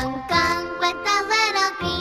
Hong Kong with a little green.